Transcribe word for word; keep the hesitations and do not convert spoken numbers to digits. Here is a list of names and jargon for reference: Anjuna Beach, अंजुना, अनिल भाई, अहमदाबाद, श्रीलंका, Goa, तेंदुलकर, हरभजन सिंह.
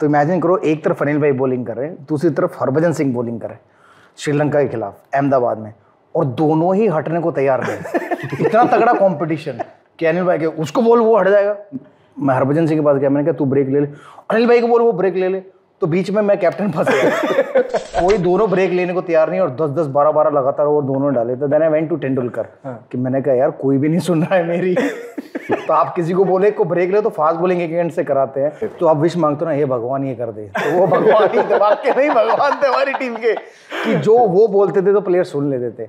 तो इमेजिन करो, एक तरफ अनिल भाई बॉलिंग कर रहे हैं, दूसरी तरफ हरभजन सिंह बॉलिंग कर रहे हैं श्रीलंका के खिलाफ अहमदाबाद में, और दोनों ही हटने को तैयार नहीं। इतना तगड़ा कॉम्पिटिशन कि अनिल भाई के उसको बोल वो हट जाएगा। मैं हरभजन सिंह के पास गया, मैंने कहा तू ब्रेक ले ले, अनिल भाई को बोल वो ब्रेक ले ले। तो बीच में मैं कैप्टन फंस गया। कोई दोनों ब्रेक लेने को तैयार नहीं, और दस दस बारह बारह लगातार वो दोनों डाले। तो then I went to तेंदुलकर कि मैंने कहा यार कोई भी नहीं सुन रहा है मेरी, तो आप किसी को बोले को ब्रेक ले, तो फास्ट बॉलिंग एक एंड से कराते हैं, तो आप विश मांगते हो ना, ये भगवान ये कर दे, तो वो भगवान ही दबा के नहीं, भगवान थे हमारी टीम के कि जो वो बोलते थे तो प्लेयर सुन लेते थे।